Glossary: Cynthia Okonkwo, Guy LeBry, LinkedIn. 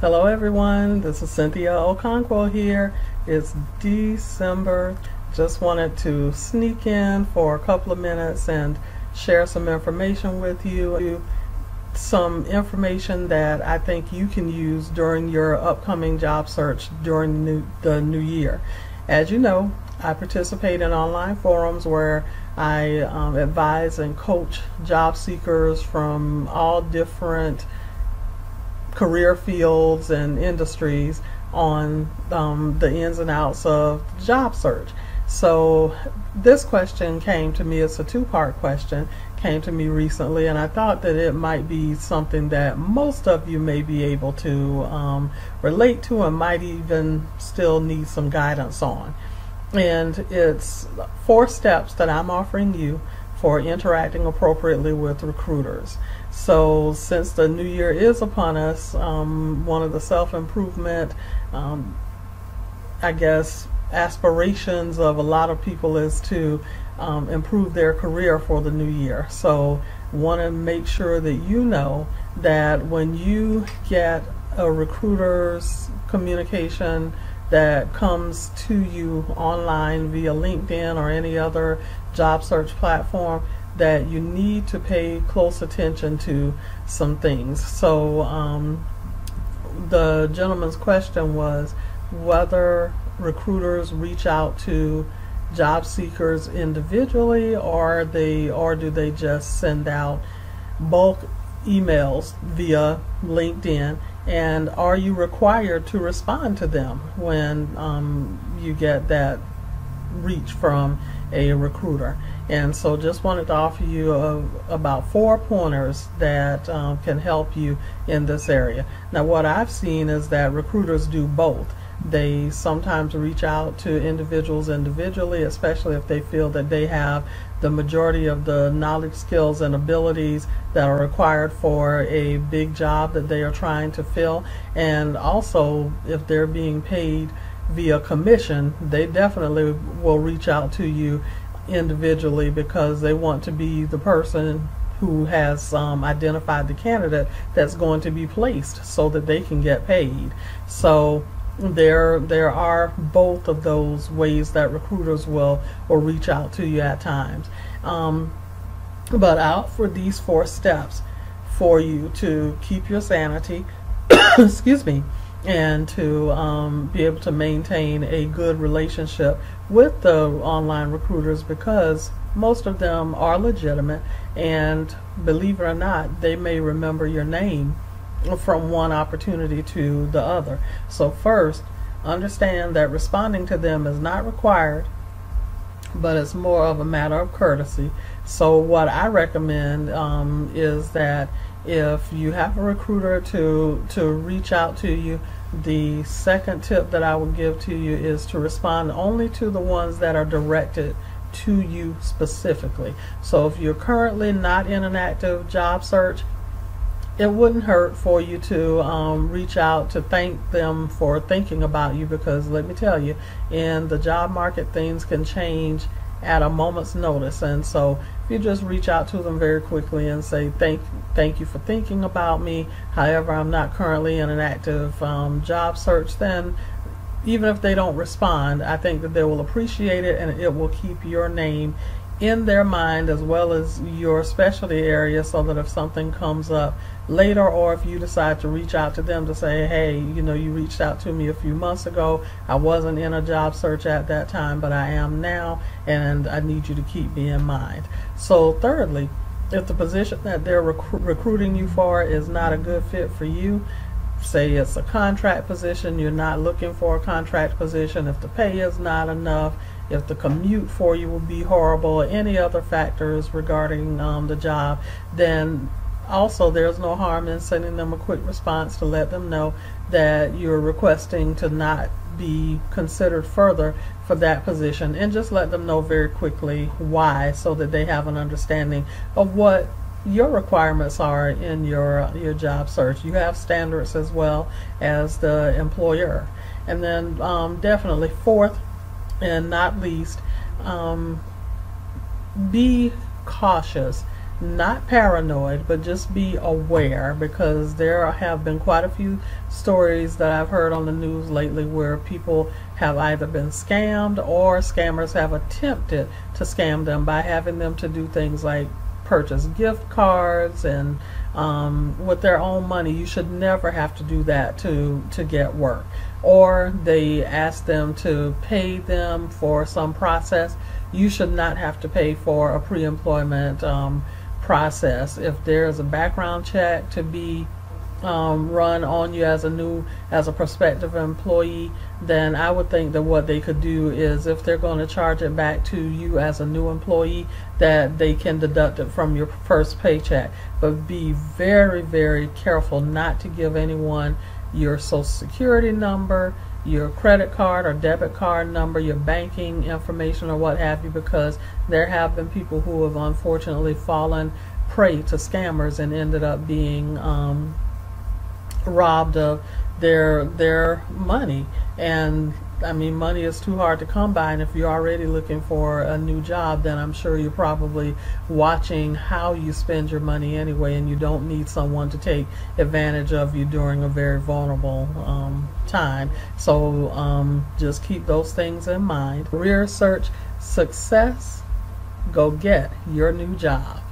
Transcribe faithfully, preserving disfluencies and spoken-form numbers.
Hello everyone, this is Cynthia Okonkwo here. It's December. Just wanted to sneak in for a couple of minutes and share some information with you. Some information that I think you can use during your upcoming job search during new, the new year. As you know, I participate in online forums where I um, advise and coach job seekers from all different career fields and industries on um, the ins and outs of job search. So this question came to me, it's a two-part question, came to me recently, and I thought that it might be something that most of you may be able to um, relate to and might even still need some guidance on. And it's four steps that I'm offering you for interacting appropriately with recruiters. So since the new year is upon us, um, one of the self-improvement, um, I guess, aspirations of a lot of people is to um, improve their career for the new year. So want to make sure that you know that when you get a recruiter's communication that comes to you online via LinkedIn or any other job search platform, that you need to pay close attention to some things. So um, the gentleman's question was whether recruiters reach out to job seekers individually, or they or do they just send out bulk emails via LinkedIn, and are you required to respond to them when um, you get that reach from a recruiter? And so just wanted to offer you uh, about four pointers that um, can help you in this area. Now, what I've seen is that recruiters do both. They sometimes reach out to individuals individually, especially if they feel that they have the majority of the knowledge, skills, and abilities that are required for a big job that they are trying to fill. And also, if they're being paid via commission, they definitely will reach out to you individually because they want to be the person who has um, identified the candidate that's going to be placed so that they can get paid. So there there are both of those ways that recruiters will will reach out to you at times, um, but out for these four steps for you to keep your sanity excuse me, and to um, be able to maintain a good relationship with the online recruiters, because most of them are legitimate, and believe it or not, they may remember your name from one opportunity to the other. So first, understand that responding to them is not required, but it's more of a matter of courtesy. So what I recommend um, is that if you have a recruiter to to reach out to you, the second tip that I would give to you is to respond only to the ones that are directed to you specifically. So if you're currently not in an active job search, it wouldn't hurt for you to um, reach out to thank them for thinking about you, because let me tell you, in the job market, things can change at a moment's notice. And so if you just reach out to them very quickly and say, thank thank you for thinking about me, however, I'm not currently in an active um, job search, then even if they don't respond, I think that they will appreciate it, and it will keep your name in their mind as well as your specialty area, so that if something comes up later, or if you decide to reach out to them to say, hey, you know, you reached out to me a few months ago, I wasn't in a job search at that time, but I am now, and I need you to keep me in mind. So thirdly, if the position that they're rec recruiting you for is not a good fit for you, say it's a contract position, you're not looking for a contract position, if the pay is not enough, if the commute for you will be horrible, any other factors regarding um, the job, then also there's no harm in sending them a quick response to let them know that you're requesting to not be considered further for that position, and just let them know very quickly why, so that they have an understanding of what your requirements are in your your job search. You have standards as well as the employer. And then um, definitely fourth and not least, um, be cautious not paranoid, but just be aware, because there have been quite a few stories that I've heard on the news lately where people have either been scammed or scammers have attempted to scam them by having them to do things like purchase gift cards and um, with their own money. You should never have to do that to to get work. Or they ask them to pay them for some process. You should not have to pay for a pre-employment um, process. If there is a background check to be um, run on you as a new as a prospective employee, then I would think that what they could do is, if they're going to charge it back to you as a new employee, that they can deduct it from your first paycheck. But be very, very careful not to give anyone your social security number, your credit card or debit card number, your banking information or what have you, because there have been people who have unfortunately fallen prey to scammers and ended up being um, robbed of their their money. And I mean, money is too hard to come by, and if you're already looking for a new job, then I'm sure you're probably watching how you spend your money anyway, and you don't need someone to take advantage of you during a very vulnerable um, time. So um, just keep those things in mind. Career search success, go get your new job.